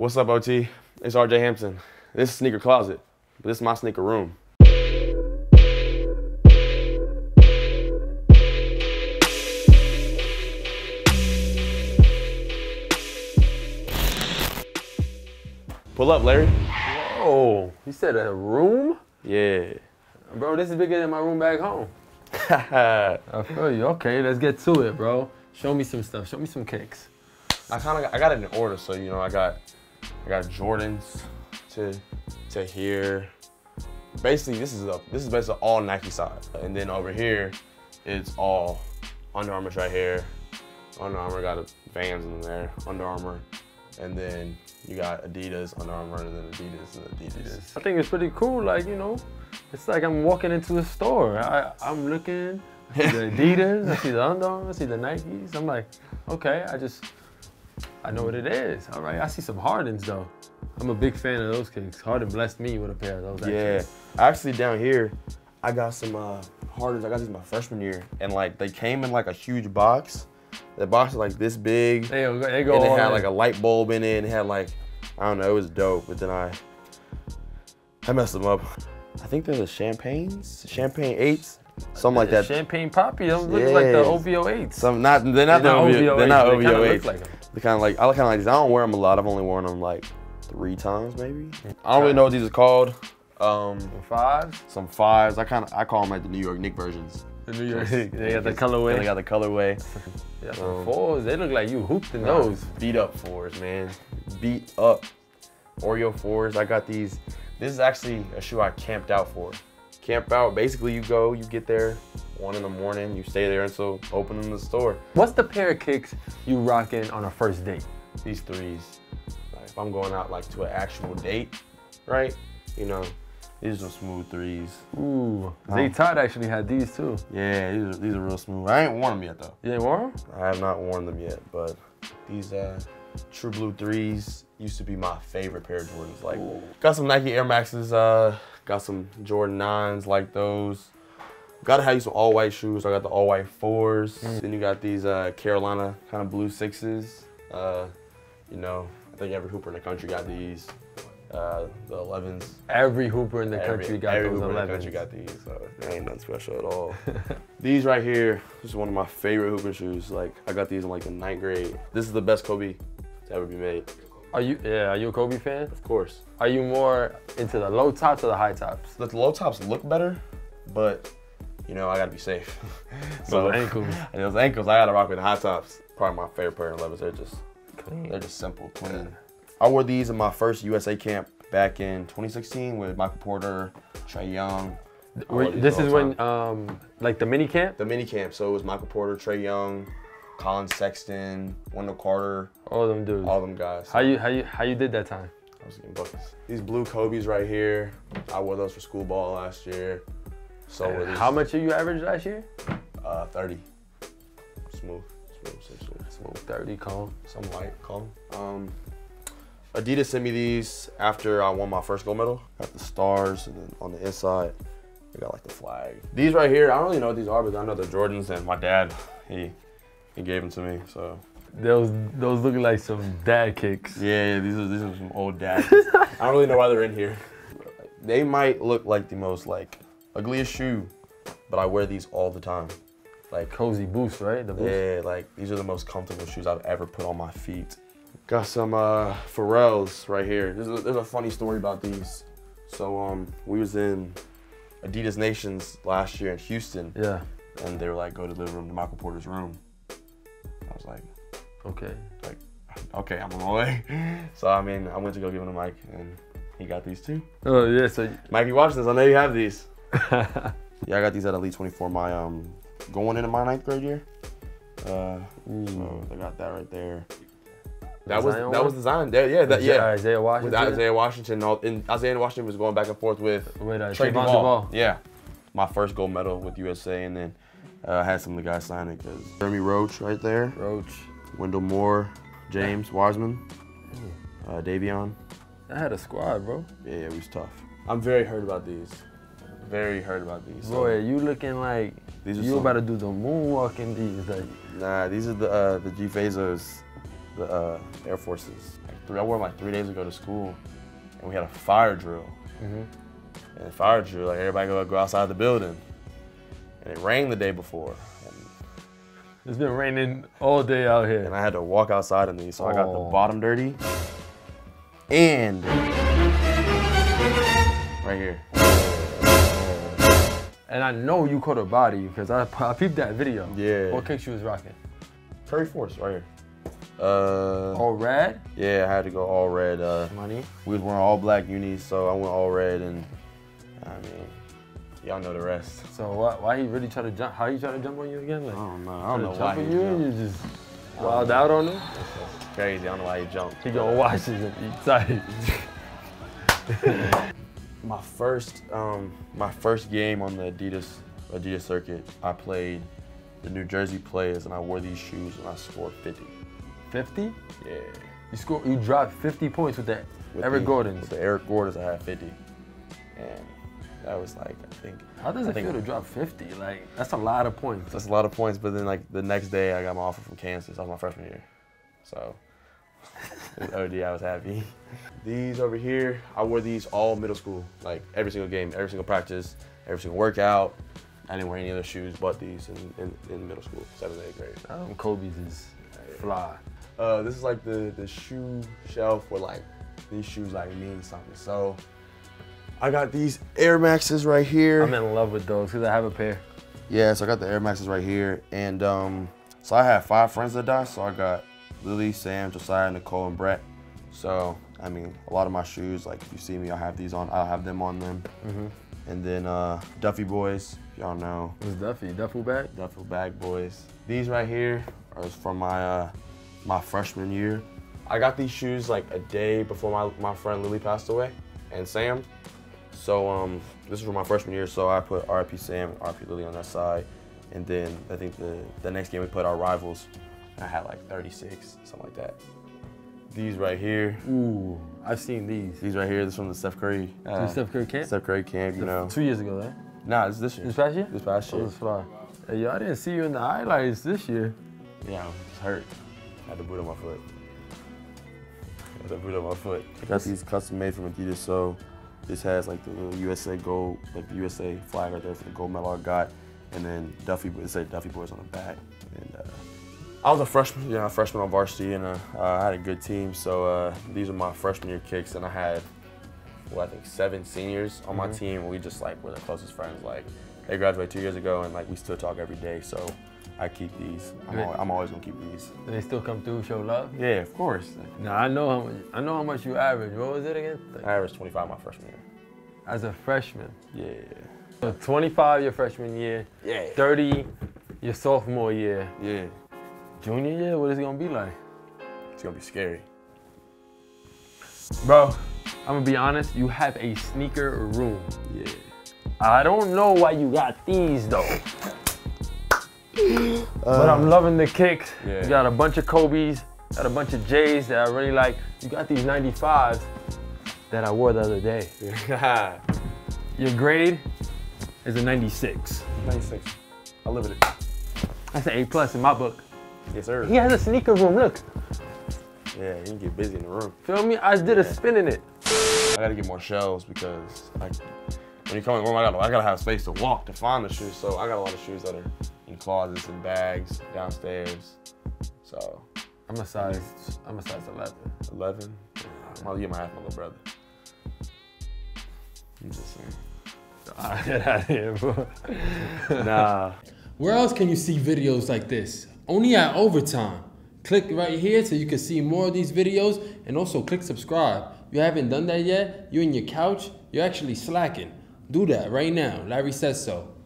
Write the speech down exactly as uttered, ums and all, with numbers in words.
What's up, O T? It's R J Hampton. This is Sneaker Closet, but this is my sneaker room. Pull up, Larry. Whoa, you said a room? Yeah. Bro, this is bigger than my room back home. I feel you. Okay, let's get to it, bro. Show me some stuff. Show me some kicks. I kind of I got it in order, so you know I got I got Jordans to to here. Basically, this is a this is basically all Nike side, and then over here it's all Under Armour right here. Under Armour got a Vans in there. Under Armour, and then you got Adidas, Under Armour, and then Adidas and Adidas. I think it's pretty cool. Like you know, it's like I'm walking into a store. I I'm looking. I see the Adidas. I see the Under Armour. I see the Nikes. I'm like, okay, I just. I know what it is. All right, I see some Hardens though. I'm a big fan of those kicks. Harden blessed me with a pair of those. Yeah, actually down here, I got some uh, Hardens. I got these my freshman year, and like they came in like a huge box. The box was like this big. They go, they go and it had in. Like a light bulb in it, and it had like I don't know, it was dope. But then I, I messed them up. I think they're the champagnes, champagne eights. Something like that. Champagne poppy. Those look yeah. like the O V O eights. Some not. They're not the O V O. They're not O V O eights. They kind of like I kind of like these. I don't wear them a lot. I've only worn them like three times maybe. I don't really know what these are called. Um, some fives. Some fives. I kind of I call them like the New York Knicks versions. The New York. They got the colorway. They got the colorway. Yeah, some um, fours. They look like you hooped in nah, those. Beat up fours, man. Beat up. Oreo fours. I got these. This is actually a shoe I camped out for. Camp out, basically you go, you get there, one in the morning, you stay there until opening the store. What's the pair of kicks you rocking on a first date? These threes. Like if I'm going out like to an actual date, right? You know, these are smooth threes. Ooh, um, Zaytad actually had these too. Yeah, these are, these are real smooth. I ain't worn them yet though. You ain't worn them? I have not worn them yet, but these uh, True Blue threes used to be my favorite pair of Jordans. Like, ooh. Got some Nike Air Maxes, uh, got some Jordan nines like those. Gotta have you some all-white shoes. I got the all-white fours. Mm. Then you got these uh, Carolina kind of blue sixes. Uh, you know, I think every hooper in the country got these. Uh, the elevens. Every hooper in the every, country got every those hooper elevens. In the country got these, so they ain't nothing special at all. These right here, this is one of my favorite hooping shoes. Like, I got these in like the ninth grade. This is the best Kobe to ever be made. Are you, yeah, are you a Kobe fan? Of course. Are you more into the low tops or the high tops? The low tops look better, but you know, I gotta be safe. So those ankles. And those ankles, I gotta rock with the high tops. Probably my favorite pair of elevens. They're just clean. They're just simple, clean. Yeah. I wore these in my first U S A camp back in twenty sixteen with Michael Porter, Trae Young. Were, this is when, um, like the mini camp? The mini camp, so it was Michael Porter, Trae Young, Colin Sexton, Wendell Carter, all them dudes, all them guys. How you how you how you did that time? I was getting buckets. These blue Kobe's right here. I wore those for school ball last year. So were these. How much did you average last year? Uh, thirty. Smooth, smooth, smooth, smooth. smooth. Thirty, calm, some light, calm. Um, Adidas sent me these after I won my first gold medal. Got the stars, and then on the inside, we got like the flag. These right here, I don't really know what these are, but I know they're Jordans, and my dad, he. He gave them to me, so. Those those look like some dad kicks. Yeah, yeah, these are these are some old dad kicks. I don't really know why they're in here. They might look like the most like ugliest shoe, but I wear these all the time. Like cozy boots, right? The boots. Yeah, like these are the most comfortable shoes I've ever put on my feet. Got some uh, Pharrells right here. There's a, there's a funny story about these. So um, we was in Adidas Nations last year in Houston. Yeah. And they were like, go deliver them to Michael Porter's room. I was like, okay, like, okay, I'm on my way. So I mean, I went to go give him a mic, and he got these too. Oh yeah, so Mikey Washington, I know you have these. Yeah, I got these at Elite twenty-four. My um, going into my ninth grade year. Uh, so I got that right there. That was that was designed there. Yeah, that yeah. Isaiah Washington. With Isaiah Washington, and Isaiah Washington was going back and forth with with uh, Trae Young. Yeah, my first gold medal with U S A, and then. I uh, had some of the guys sign it because Jeremy Roach right there. Roach. Wendell Moore, James Wiseman, uh, Davion. I had a squad, bro. Yeah, it was tough. I'm very hurt about these. Very hurt about these. So. Boy, you looking like these are you some... about to do the moonwalk in these. Like. Nah, these are the uh, the G Fazos, the uh, Air Forces. I wore them like three days ago to school, and we had a fire drill. Mm-hmm. And the fire drill, like everybody go, go outside the building. And it rained the day before. And it's been raining all day out here. And I had to walk outside in these, so oh. I got the bottom dirty. And right here. And I know you caught her body because I, I peeped that video. Yeah. What kick she was rocking? Curry Force, right here. Uh, all red? Yeah, I had to go all red. Uh, Money? We was wearing all black unis, so I went all red, and I mean, y'all know the rest. So why, why he really try to jump? How you try to jump on you again? Like, I don't know. I don't know why he jumped. You just wild out on him? It's crazy. I don't know why he jumped. He gonna watch this and be tight. My first, um, my first game on the Adidas, Adidas circuit, I played the New Jersey Players, and I wore these shoes, and I scored fifty. fifty? Yeah. You scored, you dropped fifty points with the with Eric the, Gordons. With the Eric Gordons, I had fifty. And that was like, I think. How does I it feel to drop fifty? Like, that's a lot of points. That's a lot of points, but then like the next day I got my offer from Kansas. That was my freshman year. So, O D, I was happy. These over here, I wore these all middle school. Like every single game, every single practice, every single workout. I didn't wear any other shoes but these in, in, in middle school, seventh, eighth grade. Oh. And Kobe's is fly. Uh, this is like the, the shoe shelf where like these shoes like mean something. So I got these Air Maxes right here. I'm in love with those because I have a pair. Yeah, so I got the Air Maxes right here. And um, so I have five friends that died. So I got Lily, Sam, Josiah, Nicole, and Brett. So, I mean, a lot of my shoes, like if you see me, I'll have these on, I'll have them on them. Mm-hmm. And then uh, Duffy Boys, y'all know. Who's Duffy? Duffel Bag? Duffel Bag Boys. These right here are from my uh, my freshman year. I got these shoes like a day before my, my friend Lily passed away, and Sam. So um, this is from my freshman year, so I put R I P Sam, R I P Lily on that side. And then I think the, the next game we put our rivals, and I had like thirty-six, something like that. These right here. Ooh, I've seen these. These right here, this is from the Steph Curry. Uh, the Steph Curry camp? Steph Curry camp, you know. Two years ago, right? Nah, it's this year. This past year? This past year. Oh, this fly. Hey, yo, I didn't see you in the highlights this year. Yeah, I was hurt. I had the boot on my foot. I had the boot on my foot. I got these custom made from Adidas, so this has like the little U S A gold, like the U S A flag right there for the gold medal I got. And then Duffy, it said Duffy Boys on the back. And, uh, I was a freshman, you know, a freshman on varsity, and uh, I had a good team. So uh, these are my freshman year kicks, and I had, well, I think seven seniors on mm-hmm. my team. And we just like were the closest friends. Like they graduated two years ago, and like we still talk every day. So I keep these. I'm, al I'm always gonna keep these. Do they still come through, show love? Yeah, of course. Now I know how much, I know how much you average. What was it again? Like, I averaged twenty-five my freshman year. As a freshman. Yeah. So twenty-five your freshman year. Yeah. thirty your sophomore year. Yeah. Junior year, what is it gonna be like? It's gonna be scary. Bro, I'm gonna be honest, you have a sneaker room. Yeah. I don't know why you got these though. um, but I'm loving the kicks. Yeah. You got a bunch of Kobe's, got a bunch of J's that I really like. You got these ninety-fives that I wore the other day. Your grade is a ninety-six. ninety-six, I live with it. That's an A plus in my book. Yes, sir. He has a sneaker room, look. Yeah, he can get busy in the room. Feel me? I did yeah. a spin in it. I gotta get more shelves because I, when you come in the room, I gotta, I gotta have space to walk to find the shoes. So I got a lot of shoes that are in closets and bags downstairs. So I'm a size, I'm a size eleven. eleven? Yeah. I'm gonna get my half my little brother. I'm just saying. All right, get out of here, bro. Nah. Where else can you see videos like this? Only at Overtime. Click right here so you can see more of these videos, and also click subscribe. If you haven't done that yet, you're in your couch, you're actually slacking. Do that right now. Larry says so.